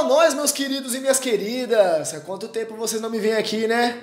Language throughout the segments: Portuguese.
a nós, meus queridos e minhas queridas. Há quanto tempo vocês não me vêm aqui, né?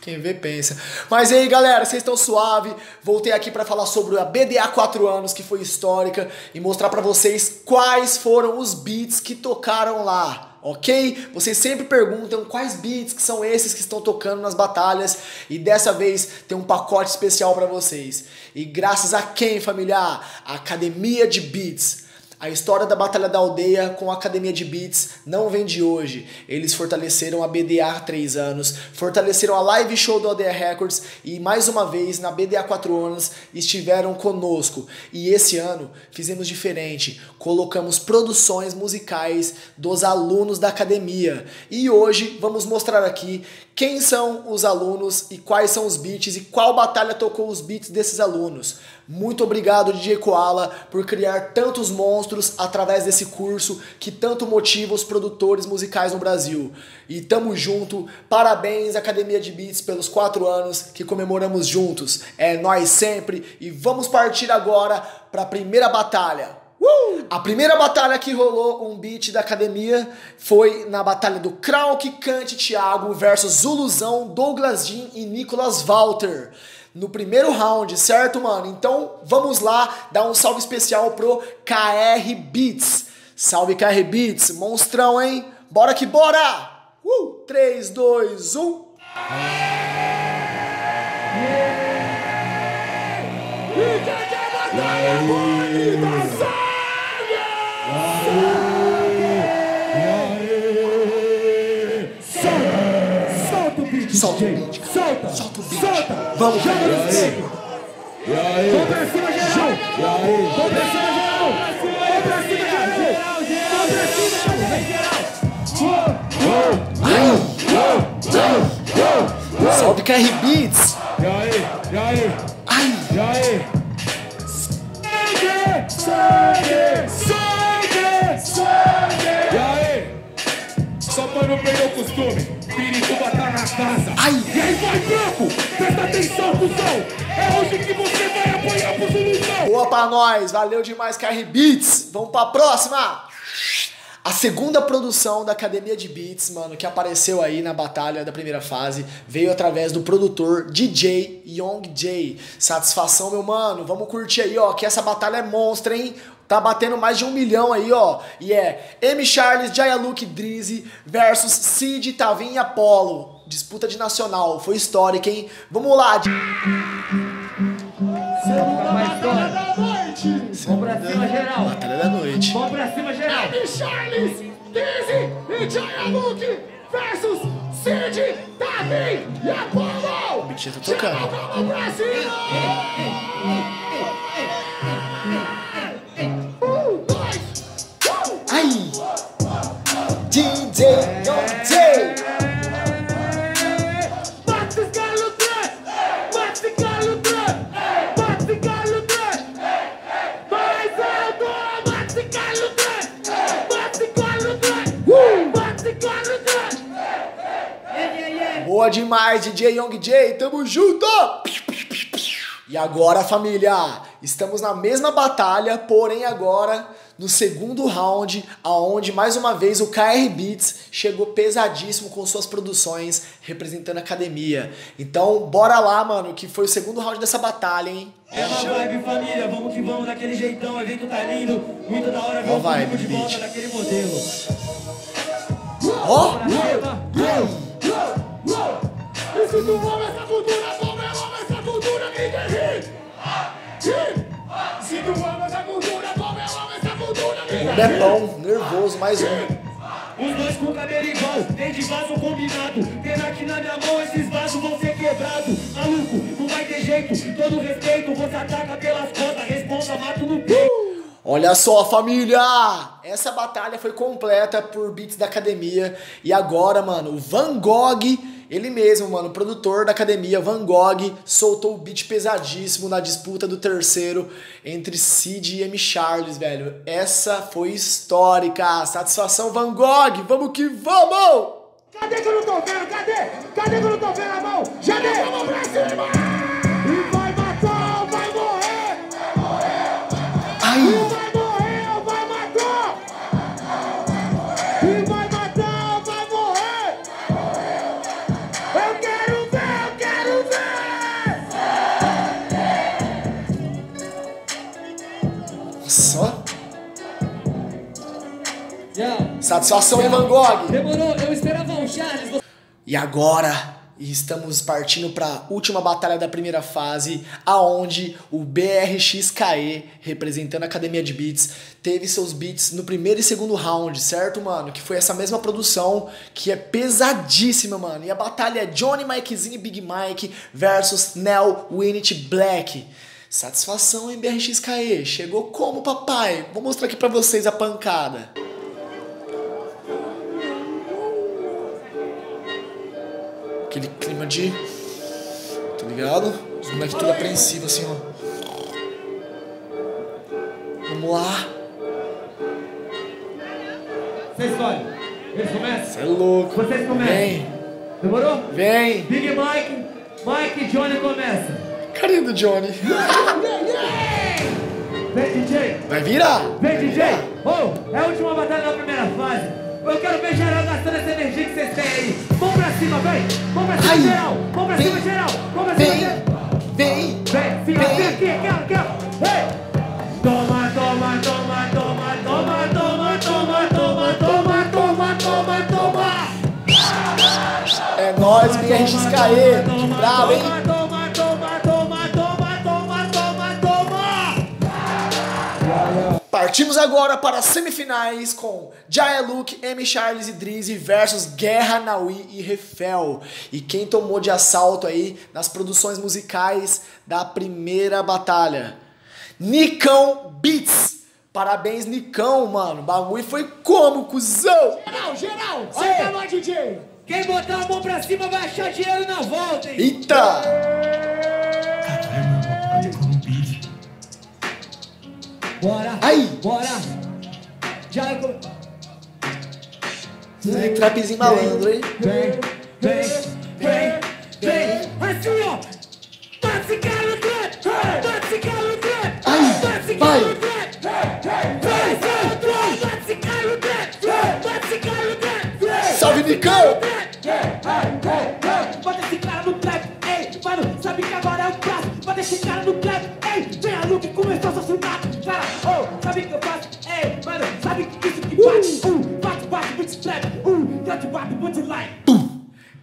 Quem vê, pensa. Mas aí, galera, vocês estão suave? Voltei aqui para falar sobre a BDA 4 anos, que foi histórica, e mostrar para vocês quais foram os beats que tocaram lá. Ok? Vocês sempre perguntam quais beats que são esses que estão tocando nas batalhas, e dessa vez tem um pacote especial para vocês. E graças a quem, familiar? A Academia de Beats. A história da Batalha da Aldeia com a Academia de Beats não vem de hoje. Eles fortaleceram a BDA há 3 anos, fortaleceram a live show da Aldeia Records e mais uma vez na BDA 4 anos estiveram conosco. E esse ano fizemos diferente, colocamos produções musicais dos alunos da academia. E hoje vamos mostrar aqui quem são os alunos e quais são os beats e qual batalha tocou os beats desses alunos. Muito obrigado, DJ Koala, por criar tantos monstros através desse curso que tanto motiva os produtores musicais no Brasil. E tamo junto, parabéns Academia de Beats pelos 4 anos que comemoramos juntos. É nóis sempre, e vamos partir agora para a primeira batalha. A primeira batalha que rolou um beat da academia foi na batalha do Krawk, Cante Thiago versus Zuluzão, Douglas Jean e Nicolas Walter. No primeiro round, certo, mano? Então vamos lá dar um salve especial pro KR Beats. Salve KR Beats, monstrão, hein? Bora que bora! 3, 2, 1... Solta o beat, solta, solta o beat, solta, vamos, joga no meio. Vamos pra cima, geral. Vamos pra cima, geral. Vamos pra cima, geral. Vamos pra cima, geral. Salve KR Beats. E aí, e aí, ai, e aí. Sangue, sangue, sangue, sangue. E aí, só pra não perder o costume. Pirituba tá na casa. Ai. E aí vai, branco, presta atenção, cuzão. É hoje que você vai apanhar pro Zuluzão. Boa pra nós, valeu demais KR Beats. Vamos pra próxima. A segunda produção da Academia de Beats, mano, que apareceu aí na batalha da primeira fase, veio através do produtor DJ Young Jay. Satisfação, meu mano, vamos curtir aí, ó, que essa batalha é monstra, hein? Tá batendo mais de 1 milhão aí, ó. E é M. Charles, Jayaluke Drizzy versus Cid, Tavim e Apollo. Disputa de nacional. Foi histórica, hein? Vamos lá. Segunda batalha da noite. Vamos pra cima, geral. Batalha da noite. Vamos pra cima, geral. M. Charles, Drizzy e Jayaluke versus Cid, Tavim e Apollo. Mentira, tá tocando. Vamos pra cima. DJ Young Jay. Bate os galo trap, bate galo trap, bate galo trap. Mais alto, bate galo trap, bate galo trap, bate galo trap. Boa demais, DJ Young Jay, tamo junto. E agora, família, estamos na mesma batalha, porém agora no segundo round, aonde mais uma vez o KR Beats chegou pesadíssimo com suas produções representando a academia. Então bora lá, mano, que foi o segundo round dessa batalha, hein? É uma vibe, família, vamos que vamos daquele jeitão, o evento tá lindo, muito da hora, vamos vibe, de volta daquele modelo. Ó! Esse tu ama essa cultura, como eu amo essa cultura, me se tu ama essa cultura, como eu amo essa cultura, me é bom, nervoso, mais um. Os dois com cabelo igual, tem de vaso combinado. Pena aqui na minha mão, esses vasos vão ser quebrados. Maluco, não vai ter jeito, todo respeito, você ataca pelas costas, responsa, mato no peito. Olha só, família! Essa batalha foi completa por beats da academia. E agora, mano, o Van Gogh, ele mesmo, mano, produtor da academia, Van Gogh, soltou o beat pesadíssimo na disputa do terceiro entre Cid e M. Charles, velho. Essa foi histórica. Satisfação, Van Gogh! Vamos que vamos! Cadê que eu não tô vendo? Cadê? Cadê que eu não tô vendo a mão? Já deu! Vamos pra cima! E vai matar, vai morrer! Vai morrer, vai morrer! Ai. E vai morrer, vai matar! E vai matar! Satisfação, Van Gogh. Demorou, eu esperava um Charles. E agora estamos partindo para a última batalha da primeira fase, aonde o BRXKE, representando a Academia de Beats, teve seus beats no primeiro e segundo round, certo, mano? Que foi essa mesma produção, que é pesadíssima, mano. E a batalha é Johnny, Mikezinho e Big Mike versus Nell, Winnet, Black. Satisfação, hein, BRXKE? Chegou como, papai? Vou mostrar aqui pra vocês a pancada. Aquele clima de... Tá ligado? Os moleques tudo apreensivos, assim, ó. Vamos lá. Você escolhe. Eles começam? Você é louco. Vocês começam. Vem. Demorou? Vem. Big Mike. Mike e Johnny começa. Carinha do Johnny. Vem, DJ. Vai virar. Vem, DJ. Oh, é a última batalha da primeira fase. Eu quero ver geral gastando essa energia que vocês têm aí. Vão pra cima, vem! Vão pra cima, ai, geral! Vão pra cima, geral! Vão pra cima, geral! Vem! Vem! Fica aqui, aqui, aqui! Toma, toma, toma, toma, toma, toma, toma, toma, toma, toma, toma, toma! É nóis, BRXKE! Bravo, hein? Toma, toma, toma, toma, toma, toma, toma! Partimos agora para as semifinais com Jaya Luke, M. Charles e Drizzy versus Guerra, Naui e Refel. E quem tomou de assalto aí nas produções musicais da primeira batalha? Nicão Beats. Parabéns, Nicão, mano. O bagulho foi como, cuzão? Geral, geral. Senta lá, DJ. Quem botar a mão pra cima vai achar dinheiro na volta, hein? Eita. Bora! Aí! Bora! Já é com... Trapzinho malandro, hein? Vem! Assim, ó! Bate cara no trap! Bate cara no trap! Bate cara no trap! Bate cara no trap! Bate cara no trap! Salve, Nicão! Bota esse cara no trap! Ei, mano, sabe que agora é o prato! Bota esse cara no trap! Ei, vem a Luke começou a assassinar! Cara, oh, sabe o que eu faço? Ei, mano, sabe que isso que bate? Bate, muito trap, bate, bate, muito like.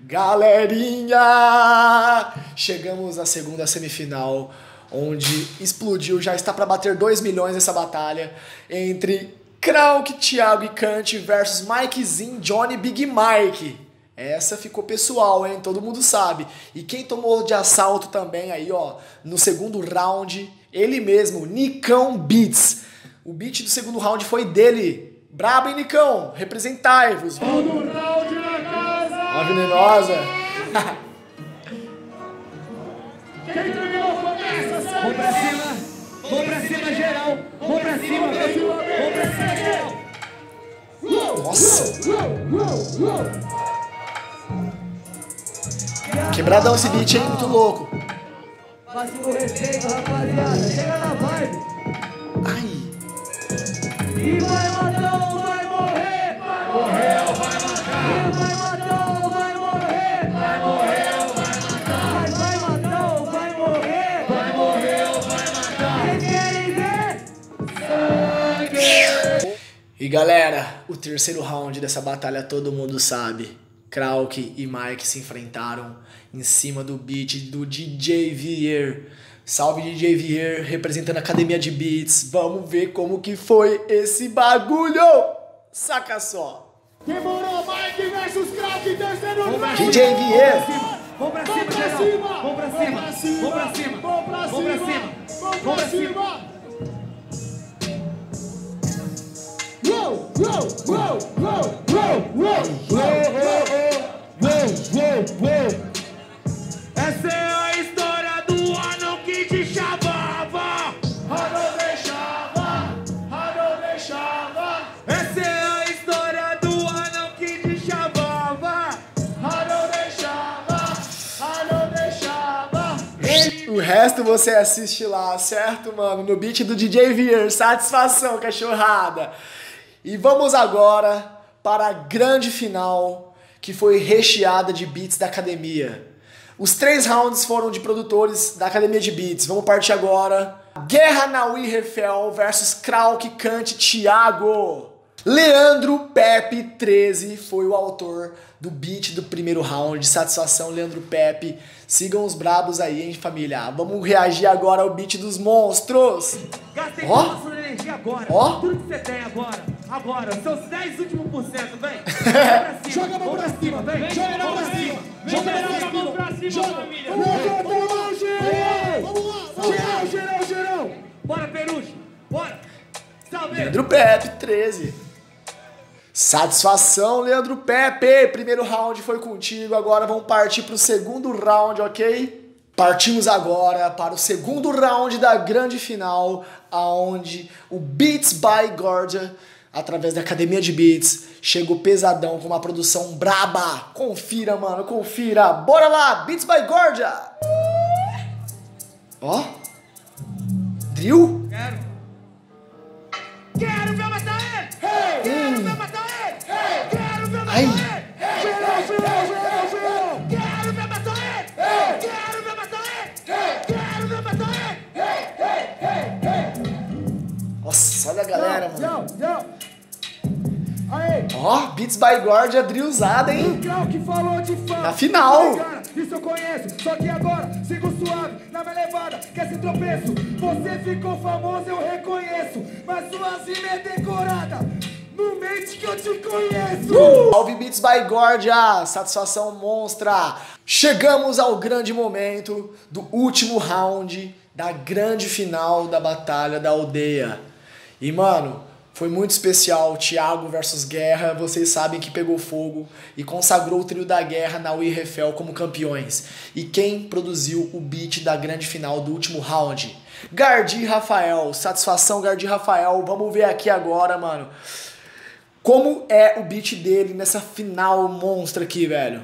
Galerinha! Chegamos à segunda semifinal, onde explodiu, já está para bater 2 milhões essa batalha, entre Krawk, Thiago e Kant versus Mikezinho, Johnny e Big Mike. Essa ficou pessoal, hein? Todo mundo sabe. E quem tomou de assalto também aí, ó, no segundo round, ele mesmo, Nicão Beats. O beat do segundo round foi dele. Brabo, hein, Nicão? Representai-vos. Segundo round na casa! Ó, venenosa. Quem terminou começa, sabe? Vou pra cima. Vou pra cima, geral. Vou pra cima, velho. Vou pra cima, geral. Nossa! Quebradão esse beat, hein? Muito louco. Máximo respeito, rapaziada. Chega na vibe. Ai. E vai matar ou vai morrer? Vai morrer ou vai matar? E vai matar ou vai morrer? Vai morrer ou vai matar? Mas vai matar ou vai morrer? Vai morrer ou vai matar? Vocês querem ver? Sangue! E galera, o terceiro round dessa batalha todo mundo sabe. Krawk e Mike se enfrentaram em cima do beat do DJ Vier. Salve, DJ Vier, representando a Academia de Beats. Vamos ver como que foi esse bagulho. Saca só. Demorou, Mike versus Krawk, terceiro round. DJ Vier. Vamos pra cima, geral. Vamos pra cima. Vamos pra cima. Vamos pra cima. Vamos pra cima. Essa é a história do anão que te chamava. Anão deixava, anão deixava. Essa é a história do anão que te chamava. Anão deixava, anão deixava. O resto você assiste lá, certo, mano? No beat do DJ Vier. Satisfação, cachorrada. E vamos agora para a grande final, que foi recheada de beats da academia. Os 3 rounds foram de produtores da Academia de Beats. Vamos partir agora. Guerra, Naui e Refel versus Krawk, Kant e Thiago. Leandro Pepe 13 foi o autor do beat do primeiro round. Satisfação, Leandro Pepe. Sigam os brabos aí, hein, família. Vamos reagir agora ao beat dos monstros. Gastei toda a sua energia agora. Ó. Tudo que você tem agora. Agora, seus 10 últimos % vem. Joga a mão pra cima, vem. Joga a mão pra cima. Joga a mão pra cima, família. Vamos lá. Geral, geral, geral. Bora, Perucho. Bora. Salve. Leandro Pepe 13. Satisfação, Leandro Pepe. Primeiro round foi contigo, agora vamos partir para o segundo round, ok? Partimos agora para o segundo round da grande final, aonde o Beats by Gordia, através da Academia de Beats, chegou pesadão com uma produção braba. Confira, mano, confira. Bora lá, Beats by Gordia. Ó. Drill? Quero ver matar ele! Hey, quero ver matar ele! Hey, quero ver matar ele! Geral, geral, geral, geral! Quero ver matar ele! Hey, quero ver matar ele! Hey, quero ver matar ele! Hey, hey, hey! Nossa, olha a galera, mano! Ó, Beats by Gordia, drillzada, hein? Krawk falou de fã. Na final! Isso eu conheço, só que agora sigo suave, na minha levada, quer ser tropeço. Você ficou famoso, eu reconheço, mas sua rima é decorada. No mente que eu te conheço. Salve Beats by Gordia, satisfação monstra. Chegamos ao grande momento do último round da grande final da Batalha da Aldeia. E mano, foi muito especial, Thiago versus Guerra, vocês sabem que pegou fogo e consagrou o trio da Guerra na Aldeia Records como campeões. E quem produziu o beat da grande final do último round? Gordi Rafael, satisfação Gordi Rafael, vamos ver aqui agora, mano, como é o beat dele nessa final monstra aqui, velho.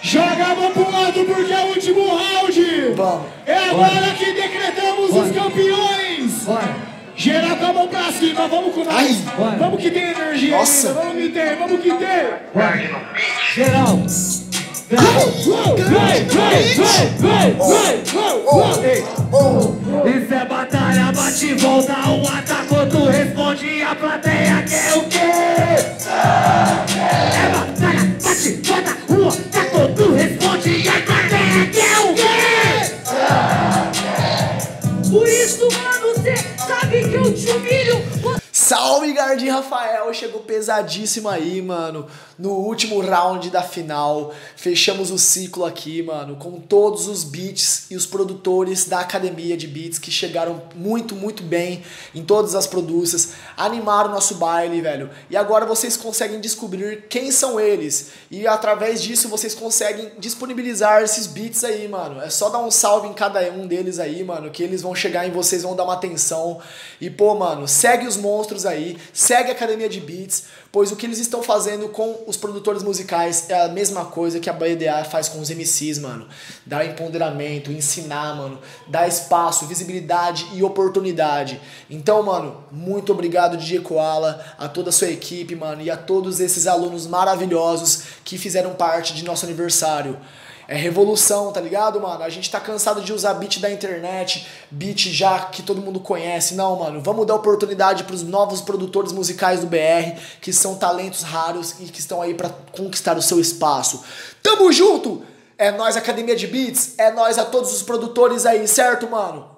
Joga a mão pro lado porque é o último round, vamos. É agora que decretamos os campeões. Bora. Geral com a mão pra cima, vamos com nós. Vamos que tem energia. Nossa. Ainda, vamos que tem. Geral. Vai. Isso é batalha, bate e volta. Um atacou, tu responde. A plateia quer o quê? É batalha, bate e volta. Um atacou, tu responde. A plateia quer o quê? Por isso, mano, você... que eu te humilho. Salve, Gordi Rafael, chegou pesadíssimo aí, mano, no último round da final. Fechamos o ciclo aqui, mano, com todos os beats e os produtores da Academia de Beats que chegaram muito, muito bem em todas as produções, animaram o nosso baile, velho. E agora vocês conseguem descobrir quem são eles e através disso vocês conseguem disponibilizar esses beats aí, mano. É só dar um salve em cada um deles aí, mano, que eles vão chegar em vocês, vão dar uma atenção. E pô, mano, segue os monstros aí, segue a Academia de Beats, pois o que eles estão fazendo com os produtores musicais é a mesma coisa que a BDA faz com os MCs, mano. Dar empoderamento, ensinar, mano, dar espaço, visibilidade e oportunidade. Então, mano, muito obrigado, DJ Koala, a toda a sua equipe, mano, e a todos esses alunos maravilhosos que fizeram parte de nosso aniversário. É revolução, tá ligado, mano? A gente tá cansado de usar beat da internet, beat já que todo mundo conhece. Não, mano, vamos dar oportunidade pros novos produtores musicais do BR, que são talentos raros e que estão aí pra conquistar o seu espaço. Tamo junto! É nóis, Academia de Beats, é nóis a todos os produtores aí, certo, mano?